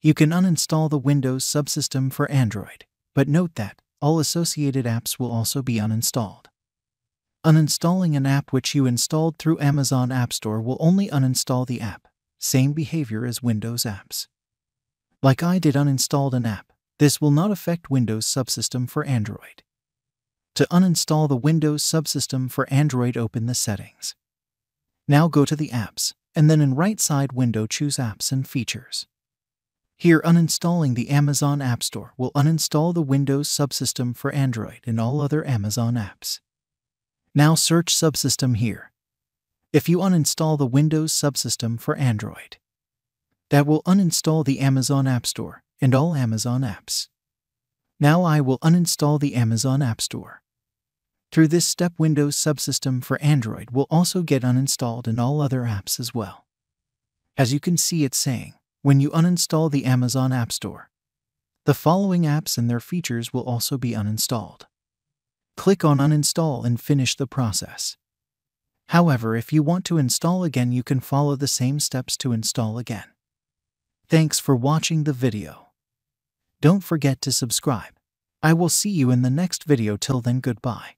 You can uninstall the Windows Subsystem for Android, but note that all associated apps will also be uninstalled. Uninstalling an app which you installed through Amazon Appstore will only uninstall the app, same behavior as Windows apps. Like I did uninstalled an app, this will not affect Windows Subsystem for Android. To uninstall the Windows Subsystem for Android, open the settings. Now go to the apps, and then in right side window choose apps and features. Here uninstalling the Amazon Appstore will uninstall the Windows Subsystem for Android and all other Amazon apps. Now search subsystem here. If you uninstall the Windows Subsystem for Android, that will uninstall the Amazon Appstore and all Amazon apps. Now I will uninstall the Amazon Appstore. Through this step, Windows Subsystem for Android will also get uninstalled and all other apps as well. As you can see, it's saying, when you uninstall the Amazon Appstore, the following apps and their features will also be uninstalled. Click on uninstall and finish the process. However, if you want to install again, you can follow the same steps to install again. Thanks for watching the video. Don't forget to subscribe. I will see you in the next video. Till then, goodbye.